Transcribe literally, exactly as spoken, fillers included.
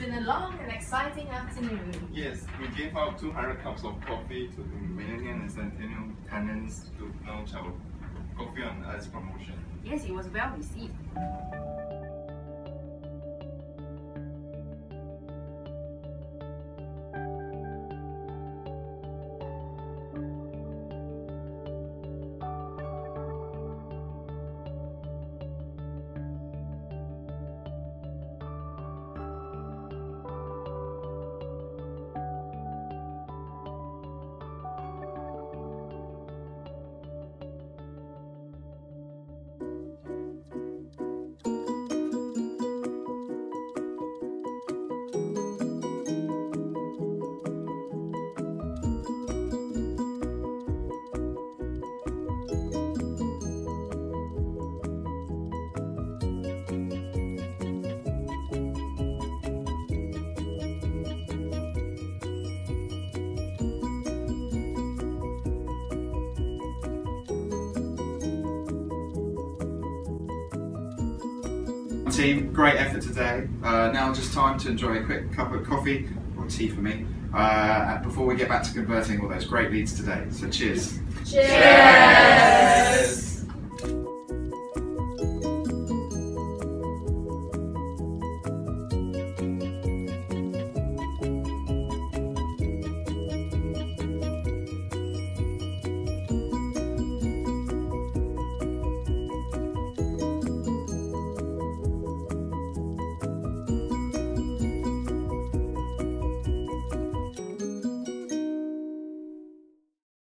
been a long and exciting afternoon. Yes, we gave out two hundred cups of coffee to the Millennium and Centennial tenants to launch our Coffee on Ice promotion. Yes, it was well received. Team, great effort today. Uh, now just time to enjoy a quick cup of coffee, or tea for me, uh, before we get back to converting all those great leads today. So cheers. Cheers! Cheers.